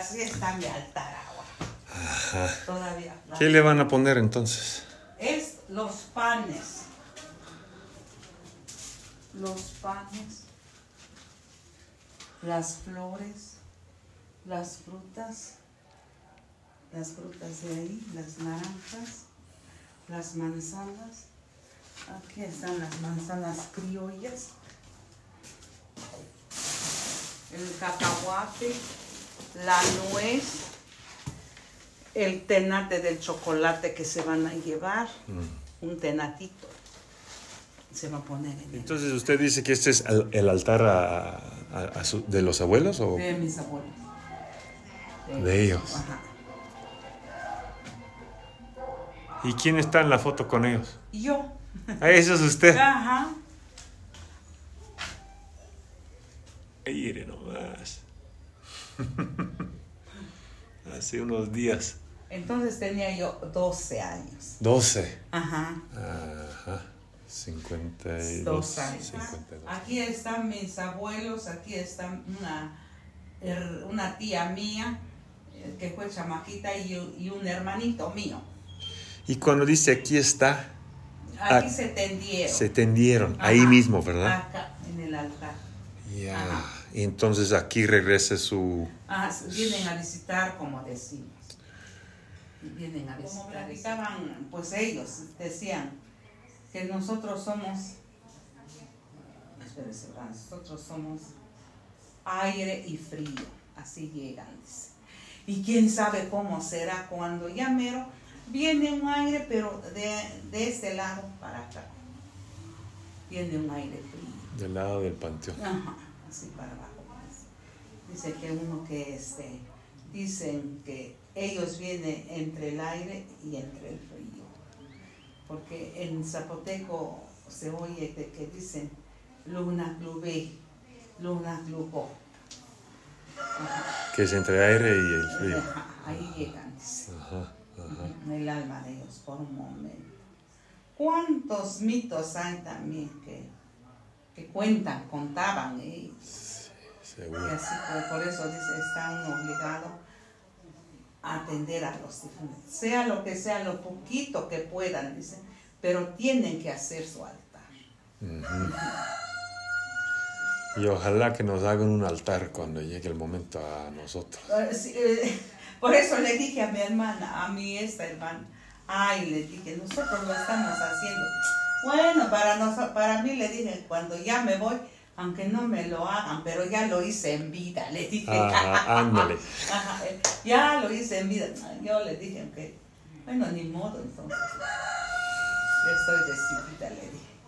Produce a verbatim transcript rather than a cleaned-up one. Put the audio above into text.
Así está mi altar ahora. Ajá. Todavía. ¿Qué le van a poner entonces? Es los panes. Los panes. Las flores. Las frutas. Las frutas de ahí. Las naranjas. Las manzanas. Aquí están las manzanas criollas. El cacahuate, la nuez, el tenate del chocolate que se van a llevar, mm. un tenatito se va a poner en Entonces el... usted dice que este es el, el altar a, a, a su, de los abuelos o de mis abuelos. De, de ellos. Ajá. ¿Y quién está en la foto con ellos? Yo. Ah, eso es usted. Ajá. Mire nomás. Hace unos días. Entonces tenía yo doce años. doce. Ajá. Ajá. cincuenta y dos años. cincuenta y dos. Aquí están mis abuelos, aquí está una, una tía mía que fue chamaquita y, y un hermanito mío. Y cuando dice aquí está. Aquí a, se tendieron. Se tendieron, ajá, ahí mismo, ¿verdad? Acá, en el altar. Ya, yeah. Entonces aquí regrese su... Ah, vienen a visitar, como decimos. Vienen a visitar. Como platicaban, pues ellos decían que nosotros somos... Espérense, nosotros somos aire y frío. Así llegan. Y quién sabe cómo será cuando ya mero viene un aire, pero de, de este lado para acá. Viene un aire frío. Del lado del panteón. Ajá, así para abajo. Dice que uno que este, dicen que ellos vienen entre el aire y entre el frío. Porque en zapoteco se oye de que dicen luna clube, luna clubo. Que es entre el aire y el frío. Ajá, ahí llegan. Ajá, ajá. El alma de ellos por un momento. ¿Cuántos mitos hay también que... que cuentan, contaban ¿eh? Sí, seguro. Y así, por eso dice, está uno obligado a atender a los difuntos, sea lo que sea, lo poquito que puedan, dice, pero tienen que hacer su altar. Uh-huh. Y ojalá que nos hagan un altar cuando llegue el momento a nosotros. Sí, eh, por eso le dije a mi hermana, a mi esta hermana, ay, le dije, nosotros lo estamos haciendo. Bueno, para, nos, para mí le dije, cuando ya me voy, aunque no me lo hagan, pero ya lo hice en vida, le dije. Ajá, ándale. Ajá, ya lo hice en vida. Yo le dije, que, bueno, ni modo, entonces. Yo estoy decidida, le dije.